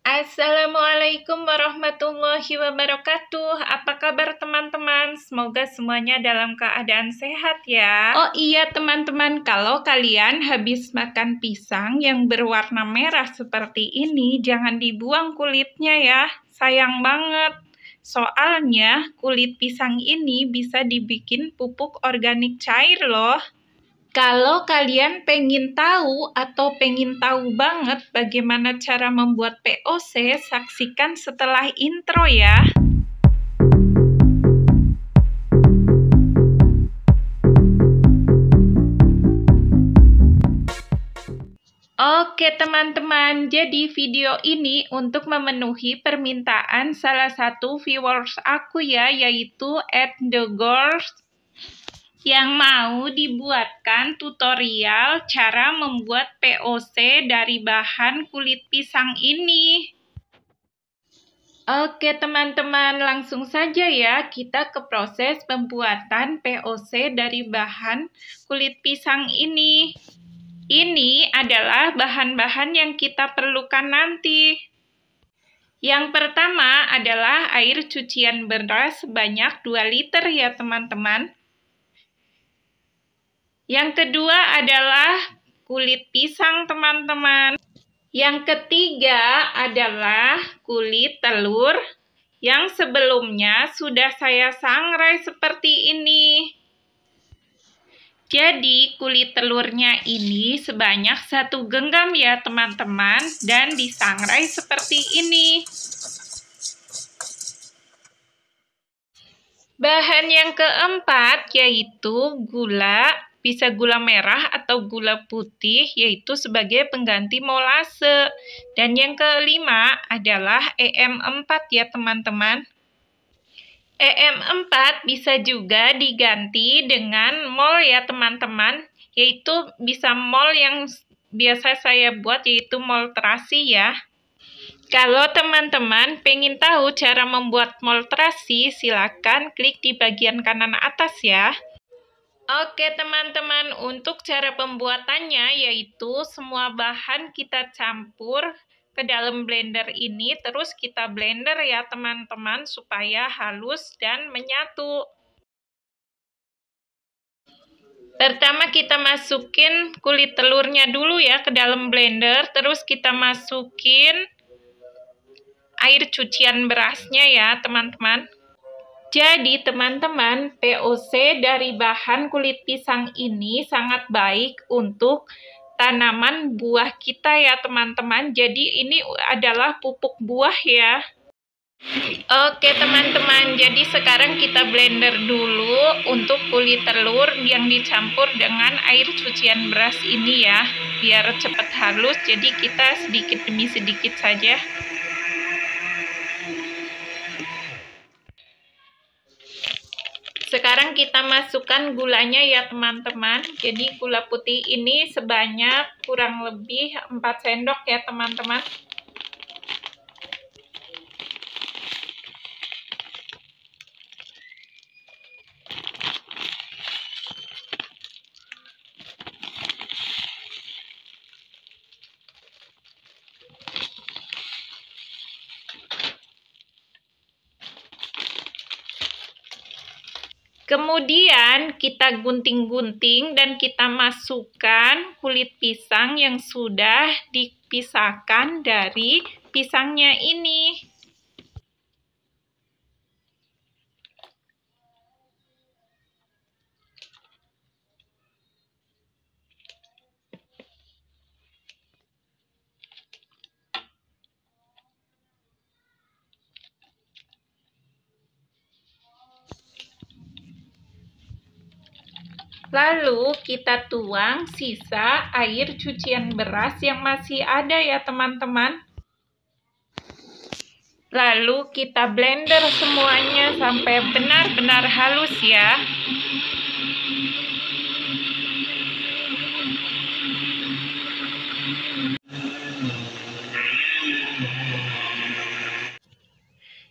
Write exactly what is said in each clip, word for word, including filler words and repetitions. Assalamualaikum warahmatullahi wabarakatuh. Apa kabar teman-teman? Semoga semuanya dalam keadaan sehat ya. Oh iya teman-teman, kalau kalian habis makan pisang yang berwarna merah seperti ini, jangan dibuang kulitnya ya. Sayang banget. Soalnya kulit pisang ini bisa dibikin pupuk organik cair loh. Kalau kalian pengen tahu atau pengen tahu banget bagaimana cara membuat P O C, saksikan setelah intro ya. Oke teman-teman, jadi video ini untuk memenuhi permintaan salah satu viewers aku ya, yaitu at the girls yang mau dibuatkan tutorial cara membuat P O C dari bahan kulit pisang ini. Oke teman-teman, langsung saja ya kita ke proses pembuatan P O C dari bahan kulit pisang ini. Ini adalah bahan-bahan yang kita perlukan nanti. Yang pertama adalah air cucian beras sebanyak dua liter ya teman-teman. Yang kedua adalah kulit pisang, teman-teman. Yang ketiga adalah kulit telur yang sebelumnya sudah saya sangrai seperti ini. Jadi, kulit telurnya ini sebanyak satu genggam ya, teman-teman, dan disangrai seperti ini. Bahan yang keempat yaitu gula. Bisa gula merah atau gula putih, yaitu sebagai pengganti molase. Dan yang kelima adalah E M empat ya teman-teman. E M empat bisa juga diganti dengan mol ya teman-teman, yaitu bisa mol yang biasa saya buat, yaitu mol terasi ya. Kalau teman-teman pengen tahu cara membuat mol terasi, silakan klik di bagian kanan atas ya. Oke teman-teman, untuk cara pembuatannya yaitu semua bahan kita campur ke dalam blender ini, terus kita blender ya teman-teman supaya halus dan menyatu. Pertama kita masukin kulit telurnya dulu ya ke dalam blender, terus kita masukin air cucian berasnya ya teman-teman. Jadi teman-teman, P O C dari bahan kulit pisang ini sangat baik untuk tanaman buah kita ya teman-teman. Jadi ini adalah pupuk buah ya. Oke teman-teman, jadi sekarang kita blender dulu untuk kulit telur yang dicampur dengan air cucian beras ini ya. Biar cepat halus, jadi kita sedikit demi sedikit saja. Sekarang kita masukkan gulanya ya teman-teman. Jadi gula putih ini sebanyak kurang lebih empat sendok ya teman-teman. Kemudian kita gunting-gunting dan kita masukkan kulit pisang yang sudah dipisahkan dari pisangnya ini. Lalu kita tuang sisa air cucian beras yang masih ada ya teman-teman. Lalu kita blender semuanya sampai benar-benar halus ya.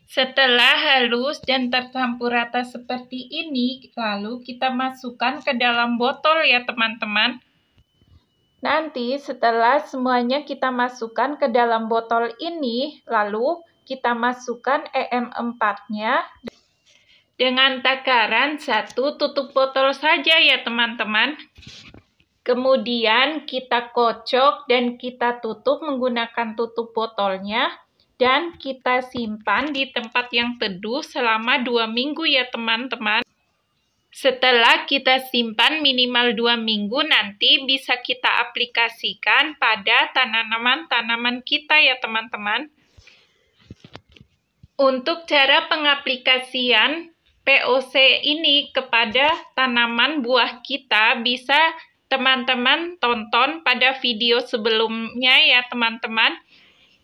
Setelah halus dan tercampur rata seperti ini, lalu kita masukkan ke dalam botol ya teman-teman. Nanti setelah semuanya kita masukkan ke dalam botol ini, lalu kita masukkan E M empat-nya dengan takaran satu tutup botol saja ya teman-teman. Kemudian kita kocok dan kita tutup menggunakan tutup botolnya dan kita simpan di tempat yang teduh selama dua minggu ya teman-teman. Setelah kita simpan minimal dua minggu, nanti bisa kita aplikasikan pada tanaman-tanaman kita ya teman-teman. Untuk cara pengaplikasian P O C ini kepada tanaman buah kita bisa teman-teman tonton pada video sebelumnya ya teman-teman.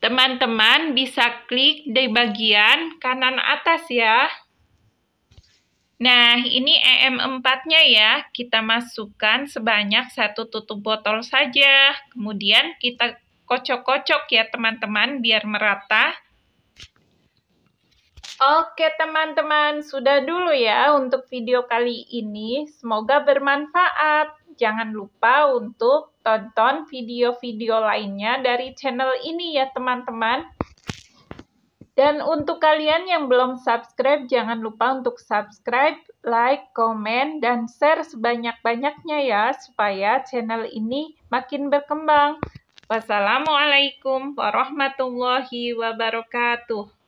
Teman-teman bisa klik di bagian kanan atas ya. Nah, ini E M empat-nya ya, kita masukkan sebanyak satu tutup botol saja. Kemudian kita kocok-kocok ya teman-teman, biar merata. Oke teman-teman, sudah dulu ya untuk video kali ini. Semoga bermanfaat. Jangan lupa untuk tonton video-video lainnya dari channel ini ya teman-teman. Dan untuk kalian yang belum subscribe, jangan lupa untuk subscribe, like, komen, dan share sebanyak-banyaknya ya, supaya channel ini makin berkembang. Wassalamualaikum warahmatullahi wabarakatuh.